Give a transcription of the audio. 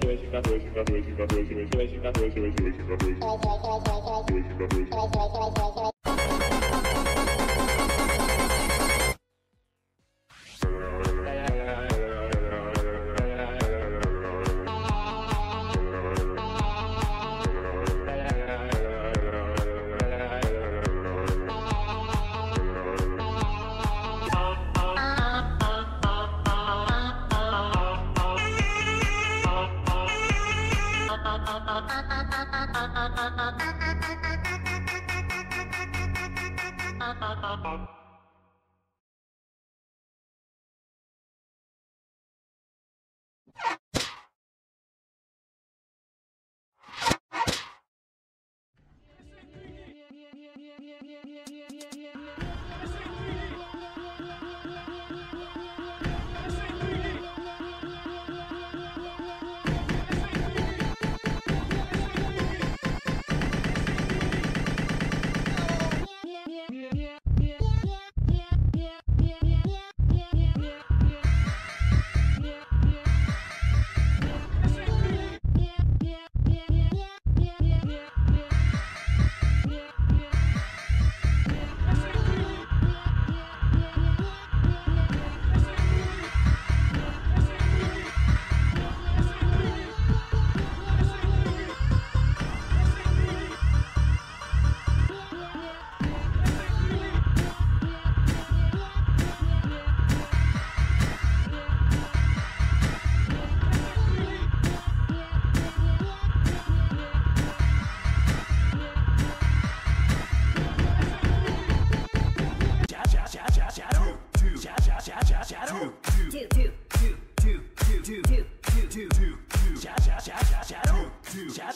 graduation.